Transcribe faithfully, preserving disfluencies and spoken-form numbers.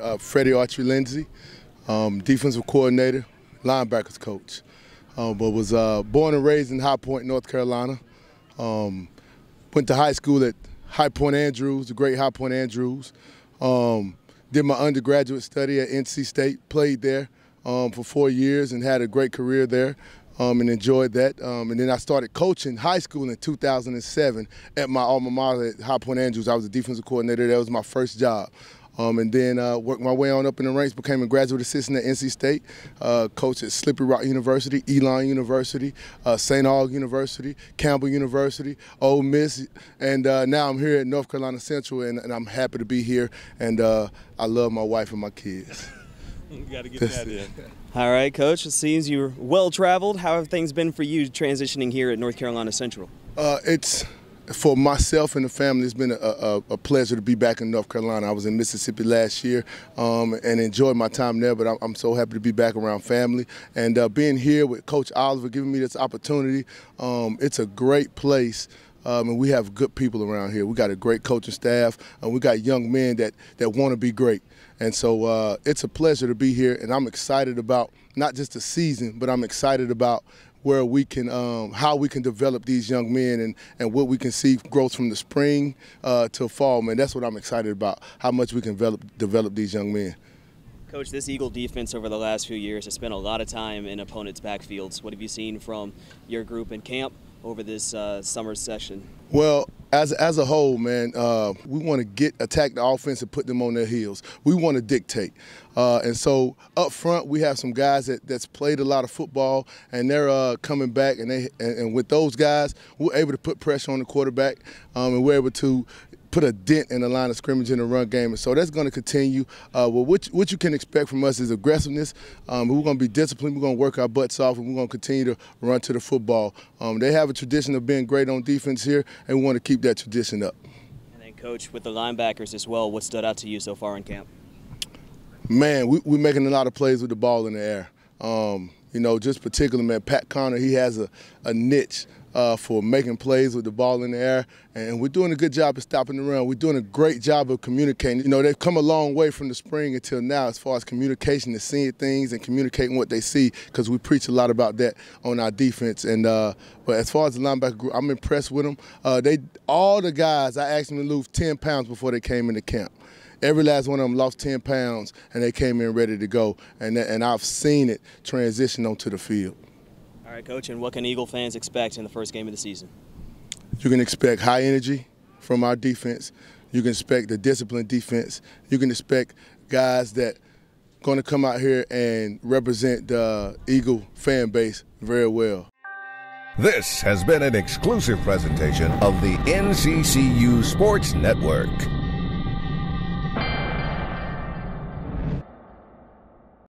Uh, Freddie Aughtry-Lindsay, um, defensive coordinator, linebackers coach, uh, but was uh, born and raised in High Point, North Carolina. Um, went to high school at High Point Andrews, the great High Point Andrews. Um, did my undergraduate study at N C State, played there um, for four years and had a great career there. Um, and enjoyed that. Um, and then I started coaching high school in two thousand seven at my alma mater at High Point Andrews. I was a defensive coordinator. That was my first job. Um, and then uh, worked my way on up in the ranks, became a graduate assistant at N C State, uh, coached at Slippery Rock University, Elon University, uh, Saint Aug University, Campbell University, Ole Miss, and uh, now I'm here at North Carolina Central, and, and I'm happy to be here, and uh, I love my wife and my kids. You got to get that in. All right, Coach, it seems you're well-traveled. How have things been for you transitioning here at North Carolina Central? Uh, it's, for myself and the family, it's been a, a, a pleasure to be back in North Carolina. I was in Mississippi last year um, and enjoyed my time there, but I'm, I'm so happy to be back around family. And uh, being here with Coach Oliver giving me this opportunity, um, it's a great place. Um, and we have good people around here. We got a great coaching staff, and we got young men that, that want to be great. And so uh, it's a pleasure to be here, and I'm excited about not just the season, but I'm excited about where we can, um, how we can develop these young men and, and what we can see growth from the spring uh, to fall. Man, that's what I'm excited about, how much we can develop, develop these young men. Coach, this Eagle defense over the last few years has spent a lot of time in opponents' backfields. What have you seen from your group in camp over this uh, summer session? Well, as, as a whole, man, uh, we want to get attack the offense and put them on their heels. We want to dictate. Uh, and so up front, we have some guys that, that's played a lot of football, and they're uh, coming back. And, they, and, and with those guys, we're able to put pressure on the quarterback, um, and we're able to put a dent in the line of scrimmage in the run game. And so that's going to continue. Uh, well, what, what you can expect from us is aggressiveness. Um, we're going to be disciplined. We're going to work our butts off, and we're going to continue to run to the football. Um, they have a tradition of being great on defense here, and we want to keep that tradition up. And then, Coach, with the linebackers as well, what stood out to you so far in camp? Man, we, we're making a lot of plays with the ball in the air. Um, you know, just particularly, man, Pat Connor, he has a, a niche Uh, for making plays with the ball in the air, and we're doing a good job of stopping the run. We're doing a great job of communicating. You know, they've come a long way from the spring until now as far as communication and seeing things and communicating what they see, because we preach a lot about that on our defense. And uh, but as far as the linebacker group, I'm impressed with them. Uh, they, all the guys, I asked them to lose ten pounds before they came into camp. Every last one of them lost ten pounds, and they came in ready to go, and, and I've seen it transition onto the field. All right, Coach, and what can Eagle fans expect in the first game of the season? You can expect high energy from our defense. You can expect the disciplined defense. You can expect guys that are going to come out here and represent the Eagle fan base very well. This has been an exclusive presentation of the N C C U Sports Network.